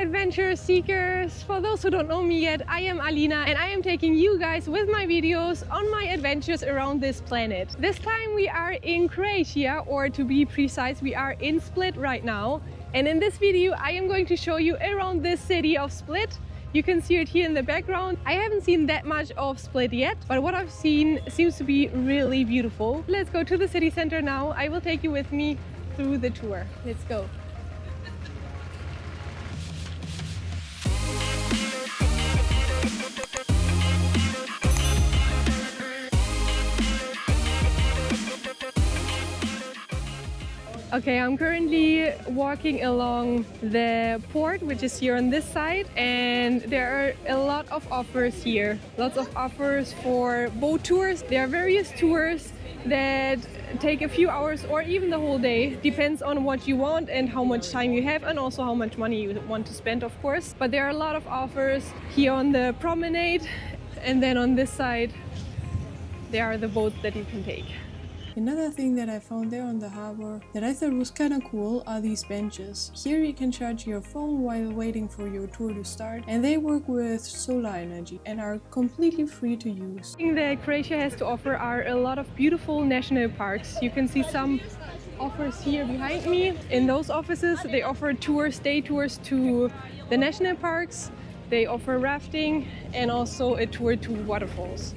adventure seekers! For those who don't know me yet, I am Alina and I am taking you guys with my videos on my adventures around this planet. This time we are in Croatia, or to be precise, we are in Split right now. And in this video I am going to show you around this city of Split. You can see it here in the background. I haven't seen that much of Split yet, but what I've seen seems to be really beautiful. Let's go to the city center now. I will take you with me through the tour. Let's go. Okay, I'm currently walking along the port, which is here on this side, and there are a lot of offers here. Lots of offers for boat tours. There are various tours that take a few hours or even the whole day. Depends on what you want and how much time you have, and also how much money you want to spend, of course. But there are a lot of offers here on the promenade, and then on this side there are the boats that you can take. Another thing that I found there on the harbor that I thought was kinda cool are these benches. Here you can charge your phone while waiting for your tour to start, and they work with solar energy and are completely free to use. The thing that Croatia has to offer are a lot of beautiful national parks. You can see some offers here behind me. In those offices they offer tours, day tours to the national parks, they offer rafting and also a tour to waterfalls.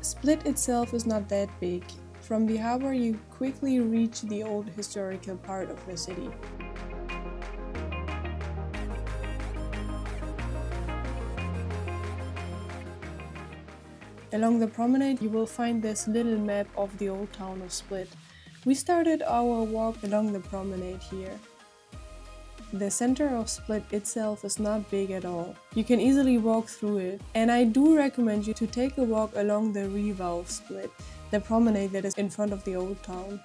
Split itself is not that big. From the harbor you quickly reach the old historical part of the city. Along the promenade you will find this little map of the old town of Split. We started our walk along the promenade here. The center of Split itself is not big at all. You can easily walk through it, and I do recommend you to take a walk along the Riva of Split, the promenade that is in front of the old town.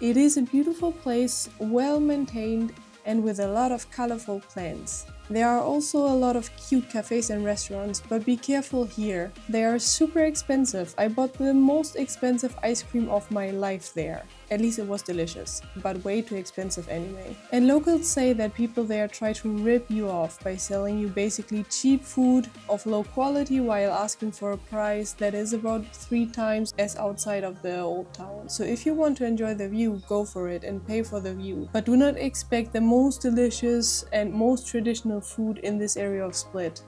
It is a beautiful place, well maintained and with a lot of colorful plants. There are also a lot of cute cafes and restaurants, but be careful here. They are super expensive. I bought the most expensive ice cream of my life there. At least it was delicious, but way too expensive anyway. And locals say that people there try to rip you off by selling you basically cheap food of low quality while asking for a price that is about 3 times as outside of the old town. So if you want to enjoy the view, go for it and pay for the view. But do not expect the most delicious and most traditional food in this area of Split.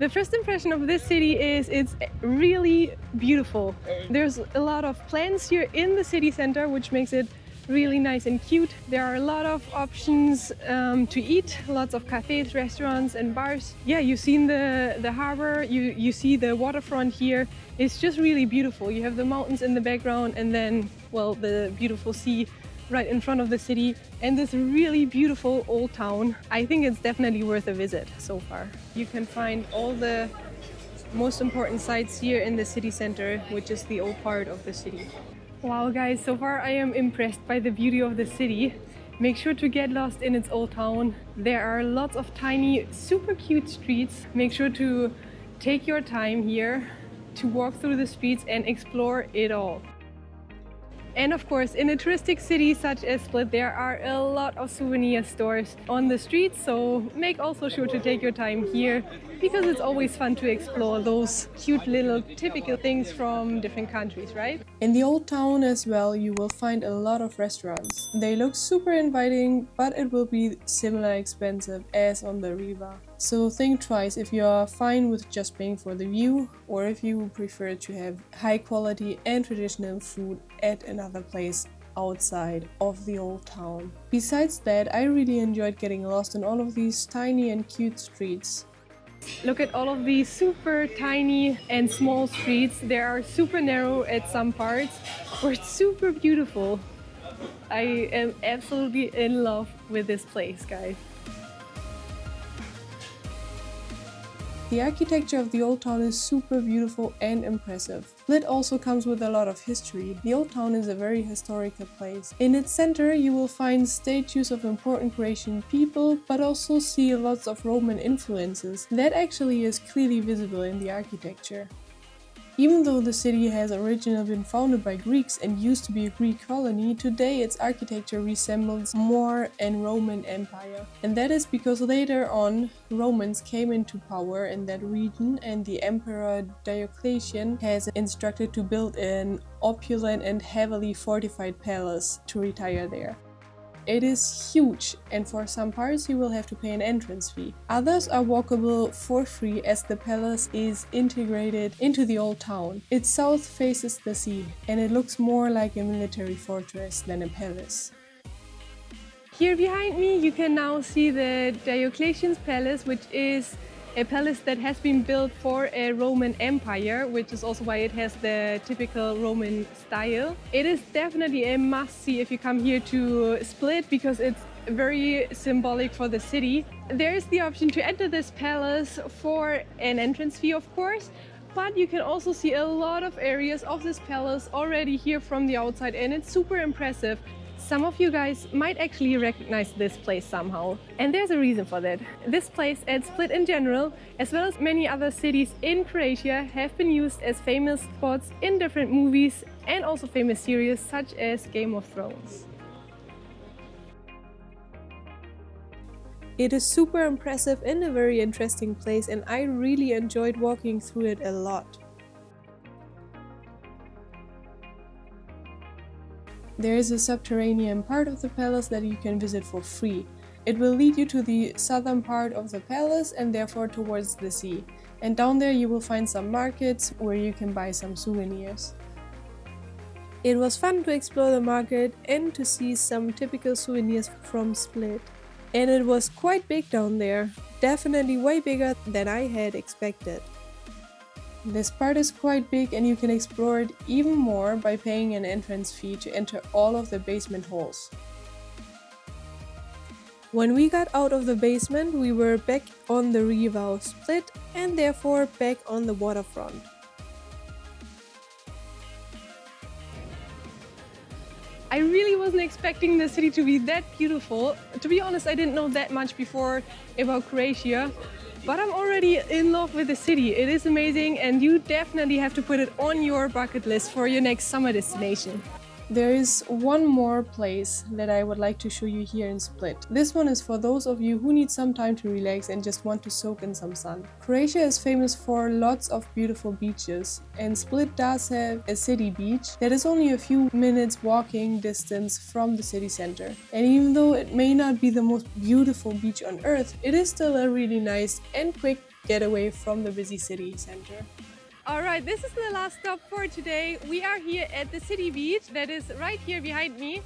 The first impression of this city is it's really beautiful. There's a lot of plants here in the city center, which makes it really nice and cute. There are a lot of options to eat, lots of cafes, restaurants and bars. Yeah, you've seen the harbor, you see the waterfront here. It's just really beautiful. You have the mountains in the background and then, well, the beautiful sea right in front of the city, and this really beautiful old town. I think it's definitely worth a visit so far. You can find all the most important sites here in the city center, which is the old part of the city. Wow guys, so far I am impressed by the beauty of the city. Make sure to get lost in its old town. There are lots of tiny, super cute streets. Make sure to take your time here to walk through the streets and explore it all. And of course, in a touristic city such as Split, there are a lot of souvenir stores on the streets, so make also sure to take your time here, because it's always fun to explore those cute little typical things from different countries, right? In the old town as well, you will find a lot of restaurants. They look super inviting, but it will be similar expensive as on the Riva. So think twice if you are fine with just paying for the view, or if you prefer to have high quality and traditional food at another place outside of the old town. Besides that, I really enjoyed getting lost in all of these tiny and cute streets. Look at all of these super tiny and small streets. They are super narrow at some parts, but super beautiful. I am absolutely in love with this place, guys. The architecture of the old town is super beautiful and impressive. Split also comes with a lot of history. The old town is a very historical place. In its center you will find statues of important Croatian people, but also see lots of Roman influences. That actually is clearly visible in the architecture. Even though the city has originally been founded by Greeks and used to be a Greek colony, today its architecture resembles more an Roman Empire. And that is because later on Romans came into power in that region, and the Emperor Diocletian has instructed to build an opulent and heavily fortified palace to retire there. It is huge, and for some parts you will have to pay an entrance fee. Others are walkable for free, as the palace is integrated into the old town. Its south faces the sea, and it looks more like a military fortress than a palace. Here behind me you can now see the Diocletian's palace, which is a palace that has been built for a Roman Empire, which is also why it has the typical Roman style. It is definitely a must-see if you come here to Split, because it's very symbolic for the city. There is the option to enter this palace for an entrance fee, of course, but you can also see a lot of areas of this palace already here from the outside, and it's super impressive. Some of you guys might actually recognize this place somehow, and there's a reason for that. This place and Split in general, as well as many other cities in Croatia, have been used as famous spots in different movies and also famous series such as Game of Thrones. It is super impressive and a very interesting place, and I really enjoyed walking through it a lot. There is a subterranean part of the palace that you can visit for free. It will lead you to the southern part of the palace and therefore towards the sea. And down there you will find some markets where you can buy some souvenirs. It was fun to explore the market and to see some typical souvenirs from Split. And it was quite big down there, definitely way bigger than I had expected. This part is quite big, and you can explore it even more by paying an entrance fee to enter all of the basement halls. When we got out of the basement, we were back on the Riva of Split, and therefore back on the waterfront. I really wasn't expecting the city to be that beautiful. To be honest, I didn't know that much before about Croatia. But I'm already in love with the city. It is amazing, and you definitely have to put it on your bucket list for your next summer destination. There is one more place that I would like to show you here in Split. This one is for those of you who need some time to relax and just want to soak in some sun. Croatia is famous for lots of beautiful beaches, and Split does have a city beach that is only a few minutes walking distance from the city center. And even though it may not be the most beautiful beach on earth, it is still a really nice and quick getaway from the busy city center. Alright, this is the last stop for today. We are here at the city beach that is right here behind me.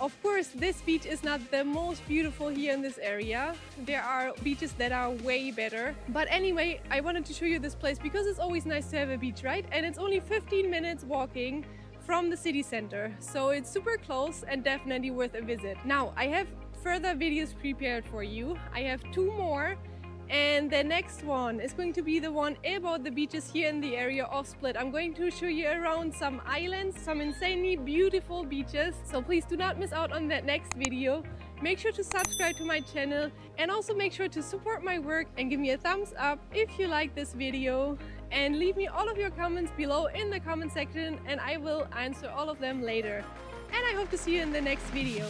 Of course, this beach is not the most beautiful here in this area. There are beaches that are way better. But anyway, I wanted to show you this place because it's always nice to have a beach, right? And it's only 15 minutes walking from the city center. So it's super close and definitely worth a visit. Now, I have further videos prepared for you. I have two more. And the next one is going to be the one about the beaches here in the area of Split. I'm going to show you around some islands, some insanely beautiful beaches. So please do not miss out on that next video. Make sure to subscribe to my channel, and also make sure to support my work and give me a thumbs up if you like this video. And leave me all of your comments below in the comment section, and I will answer all of them later. And I hope to see you in the next video.